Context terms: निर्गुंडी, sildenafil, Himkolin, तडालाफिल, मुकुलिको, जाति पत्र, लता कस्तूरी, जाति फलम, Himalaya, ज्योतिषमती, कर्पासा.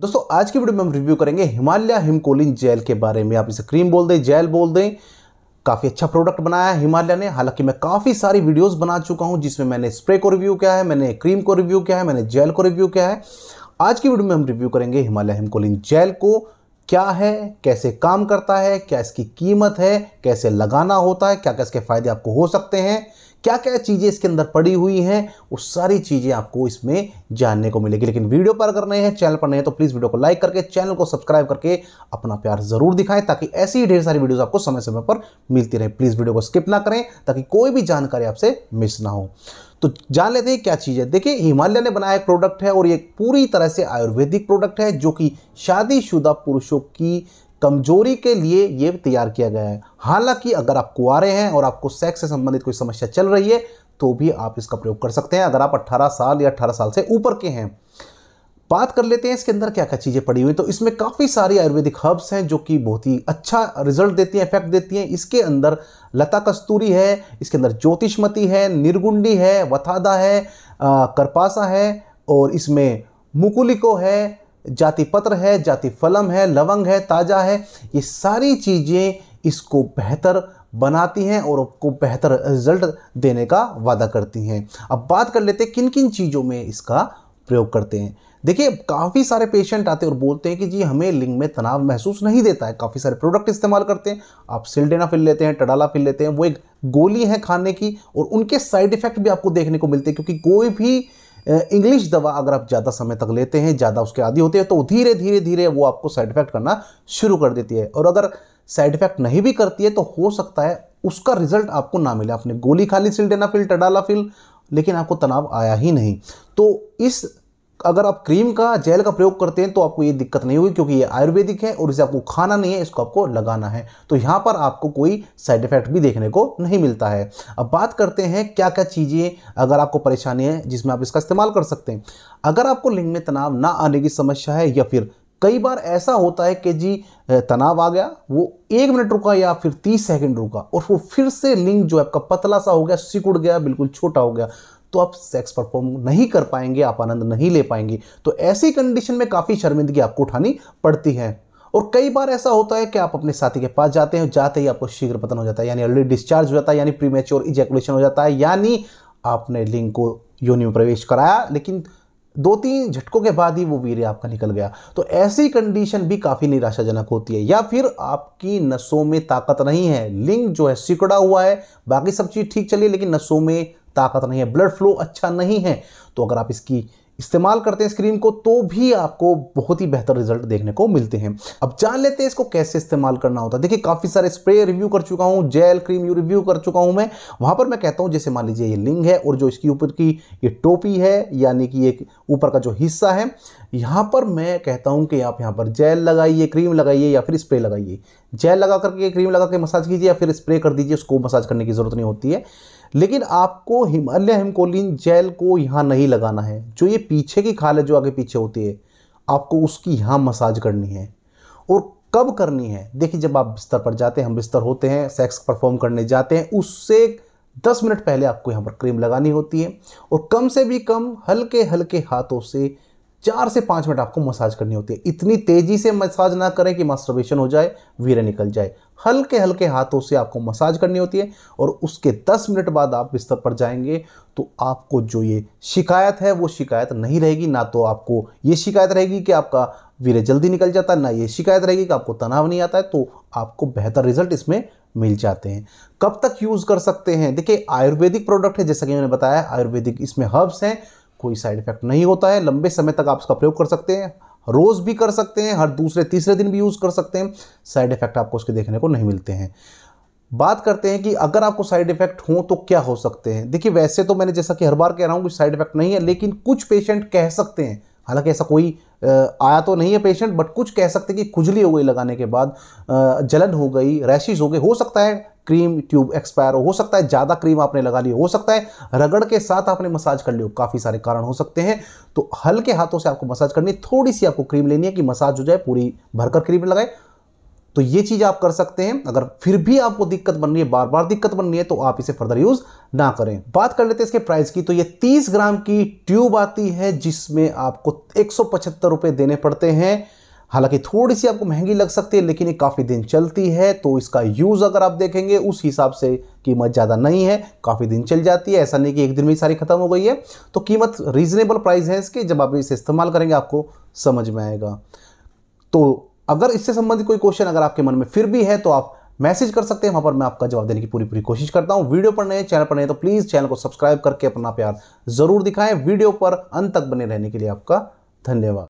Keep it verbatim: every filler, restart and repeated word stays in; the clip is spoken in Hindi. दोस्तों आज की वीडियो में हम रिव्यू करेंगे हिमालय हिमकोलिन जेल के बारे में। आप इसे क्रीम बोल दें, जेल बोल दें, काफ़ी अच्छा प्रोडक्ट बनाया है हिमालय ने। हालांकि मैं काफ़ी सारी वीडियोस बना चुका हूं जिसमें मैंने स्प्रे को रिव्यू किया है, मैंने क्रीम को रिव्यू किया है, मैंने जेल को रिव्यू किया है। आज की वीडियो में हम रिव्यू करेंगे हिमालय हिमकोलिन जेल को, क्या है, कैसे काम करता है, क्या इसकी कीमत है, कैसे लगाना होता है, क्या क्या इसके फ़ायदे आपको हो सकते हैं, क्या क्या चीज़ें इसके अंदर पड़ी हुई हैं, वो सारी चीज़ें आपको इसमें जानने को मिलेगी। लेकिन वीडियो पर अगर नए हैं, चैनल पर नए हैं तो प्लीज़ वीडियो को लाइक करके चैनल को सब्सक्राइब करके अपना प्यार ज़रूर दिखाएं, ताकि ऐसी ही ढेर सारी वीडियोस आपको समय समय पर मिलती रहे। प्लीज़ वीडियो को स्किप ना करें ताकि कोई भी जानकारी आपसे मिस ना हो। तो जान लेते हैं क्या चीज़ है। देखिए, हिमालय ने बनाया एक प्रोडक्ट है और ये पूरी तरह से आयुर्वेदिक प्रोडक्ट है जो कि शादीशुदा पुरुषों की कमजोरी के लिए ये तैयार किया गया है। हालांकि अगर आप कुंवारे हैं और आपको सेक्स से संबंधित कोई समस्या चल रही है तो भी आप इसका प्रयोग कर सकते हैं, अगर आप अठारह साल या अठारह साल से ऊपर के हैं। बात कर लेते हैं इसके अंदर क्या क्या चीज़ें पड़ी हुई। तो इसमें काफ़ी सारी आयुर्वेदिक हर्ब्स हैं जो कि बहुत ही अच्छा रिजल्ट देती हैं, इफेक्ट देती हैं। इसके अंदर लता कस्तूरी है, इसके अंदर ज्योतिषमती है, निर्गुंडी है, वथादा है, आ, कर्पासा है, और इसमें मुकुलिको है, जाति पत्र है, जाति फलम है, लवंग है, ताजा है। ये सारी चीज़ें इसको बेहतर बनाती हैं और आपको बेहतर रिजल्ट देने का वादा करती हैं। अब बात कर लेते हैं किन किन चीज़ों में इसका प्रयोग करते हैं। देखिए, काफ़ी सारे पेशेंट आते हैं और बोलते हैं कि जी हमें लिंग में तनाव महसूस नहीं देता है। काफ़ी सारे प्रोडक्ट इस्तेमाल करते हैं, आप सिल्डेनाफिल लेते हैं, तडालाफिल लेते हैं, वो एक गोली है खाने की और उनके साइड इफ़ेक्ट भी आपको देखने को मिलते हैं, क्योंकि कोई भी इंग्लिश दवा अगर आप ज़्यादा समय तक लेते हैं, ज़्यादा उसके आदी होते हैं, तो धीरे धीरे धीरे वो आपको साइड इफेक्ट करना शुरू कर देती है। और अगर साइड इफेक्ट नहीं भी करती है तो हो सकता है उसका रिजल्ट आपको ना मिले। आपने गोली खा ली सिल्डेनाफिल, तडालाफिल, लेकिन आपको तनाव आया ही नहीं। तो इस अगर आप क्रीम का, जेल का प्रयोग करते हैं तो आपको ये दिक्कत नहीं होगी, क्योंकि ये आयुर्वेदिक है और इसे आपको खाना नहीं है, इसको आपको लगाना है। तो यहाँ पर आपको कोई साइड इफेक्ट भी देखने को नहीं मिलता है। अब बात करते हैं क्या क्या चीज़ें अगर आपको परेशानी है जिसमें आप इसका इस्तेमाल कर सकते हैं। अगर आपको लिंग में तनाव ना आने की समस्या है, या फिर कई बार ऐसा होता है कि जी तनाव आ गया, वो एक मिनट रुका या फिर तीस सेकेंड रुका और वो फिर से लिंग जो आपका पतला सा हो गया, सिकुड़ गया, बिल्कुल छोटा हो गया, तो आप सेक्स परफॉर्म नहीं कर पाएंगे, आप आनंद नहीं ले पाएंगे। तो ऐसी कंडीशन में काफ़ी शर्मिंदगी आपको उठानी पड़ती है। और कई बार ऐसा होता है कि आप अपने साथी के पास जाते हैं, जाते ही आपको शीघ्र पतन हो जाता है, यानी ऑलरेडी डिस्चार्ज हो जाता है, यानी प्रीमेच्योर इजैकुलेशन हो जाता है, यानी आपने लिंग को योनि में प्रवेश कराया लेकिन दो तीन झटकों के बाद ही वो वीर्य आपका निकल गया। तो ऐसी कंडीशन भी काफ़ी निराशाजनक होती है। या फिर आपकी नसों में ताकत नहीं है, लिंग जो है सिकुड़ा हुआ है, बाकी सब चीज़ ठीक चली लेकिन नसों में ताकत नहीं है, ब्लड फ्लो अच्छा नहीं है, तो अगर आप इसकी इस्तेमाल करते हैं इस क्रीम को तो भी आपको बहुत ही बेहतर रिजल्ट देखने को मिलते हैं। अब जान लेते हैं इसको कैसे इस्तेमाल करना होता है। देखिए, काफ़ी सारे स्प्रे रिव्यू कर चुका हूँ, जेल क्रीम यू रिव्यू कर चुका हूँ मैं। वहाँ पर मैं कहता हूँ जैसे मान लीजिए ये लिंग है और जो इसकी ऊपर की ये टोपी है, यानी कि एक ऊपर का जो हिस्सा है, यहाँ पर मैं कहता हूँ कि आप यहाँ पर जेल लगाइए, क्रीम लगाइए या फिर स्प्रे लगाइए। जेल लगा करके, क्रीम लगा के मसाज कीजिए या फिर स्प्रे कर दीजिए, उसको मसाज करने की ज़रूरत नहीं होती है। लेकिन आपको हिमालय हिमकोलिन जेल को यहाँ नहीं लगाना है, जो ये पीछे की खाल है जो आगे पीछे होती है, आपको उसकी यहाँ मसाज करनी है। और कब करनी है? देखिए, जब आप बिस्तर पर जाते हैं, हम बिस्तर होते हैं, सेक्स परफॉर्म करने जाते हैं, उससे दस मिनट पहले आपको यहाँ पर क्रीम लगानी होती है और कम से भी कम हल्के हल्के हाथों से चार से पाँच मिनट आपको मसाज करनी होती है। इतनी तेज़ी से मसाज ना करें कि मास्टरबेशन हो जाए, वीर्य निकल जाए। हल्के हल्के हाथों से आपको मसाज करनी होती है और उसके दस मिनट बाद आप बिस्तर पर जाएंगे तो आपको जो ये शिकायत है वो शिकायत नहीं रहेगी। ना तो आपको ये शिकायत रहेगी कि आपका वीर्य जल्दी निकल जाता है, ना ये शिकायत रहेगी कि आपको तनाव नहीं आता है। तो आपको बेहतर रिजल्ट इसमें मिल जाते हैं। कब तक यूज़ कर सकते हैं? देखिए, आयुर्वेदिक प्रोडक्ट है, जैसा कि मैंने बताया आयुर्वेदिक, इसमें हर्ब्स हैं, कोई साइड इफेक्ट नहीं होता है। लंबे समय तक आप इसका प्रयोग कर सकते हैं, रोज़ भी कर सकते हैं, हर दूसरे तीसरे दिन भी यूज़ कर सकते हैं। साइड इफेक्ट आपको उसके देखने को नहीं मिलते हैं। बात करते हैं कि अगर आपको साइड इफेक्ट हो तो क्या हो सकते हैं। देखिए, वैसे तो मैंने जैसा कि हर बार कह रहा हूँ कि साइड इफेक्ट नहीं है, लेकिन कुछ पेशेंट कह सकते हैं, हालांकि ऐसा कोई आया तो नहीं है पेशेंट, बट कुछ कह सकते हैं कि खुजली हो गई लगाने के बाद, जलन हो गई, रैशेज हो गए, हो सकता है क्रीम ट्यूब एक्सपायर हो, हो सकता है ज़्यादा क्रीम आपने लगा ली, हो सकता है रगड़ के साथ आपने मसाज कर ली हो, काफ़ी सारे कारण हो सकते हैं। तो हल्के हाथों से आपको मसाज करनी है, थोड़ी सी आपको क्रीम लेनी है कि मसाज हो जाए, पूरी भरकर क्रीम लगाए, तो ये चीज़ आप कर सकते हैं। अगर फिर भी आपको दिक्कत बन रही है, बार बार दिक्कत बन रही है, तो आप इसे फर्दर यूज़ ना करें। बात कर लेते हैं इसके प्राइस की। तो ये तीस ग्राम की ट्यूब आती है जिसमें आपको एक सौ पचहत्तर रुपये देने पड़ते हैं। हालांकि थोड़ी सी आपको महंगी लग सकती है, लेकिन ये काफ़ी दिन चलती है, तो इसका यूज़ अगर आप देखेंगे उस हिसाब से कीमत ज़्यादा नहीं है, काफ़ी दिन चल जाती है। ऐसा नहीं कि एक दिन में ही सारी ख़त्म हो गई है, तो कीमत रीज़नेबल प्राइस है इसकी। जब आप इसे इस्तेमाल करेंगे आपको समझ में आएगा। तो अगर इससे संबंधित कोई क्वेश्चन अगर आपके मन में फिर भी है तो आप मैसेज कर सकते हैं, वहाँ पर मैं आपका जवाब देने की पूरी पूरी कोशिश करता हूँ। वीडियो पर नए, चैनल पर नए तो प्लीज़ चैनल को सब्सक्राइब करके अपना प्यार ज़रूर दिखाएँ। वीडियो पर अंत तक बने रहने के लिए आपका धन्यवाद।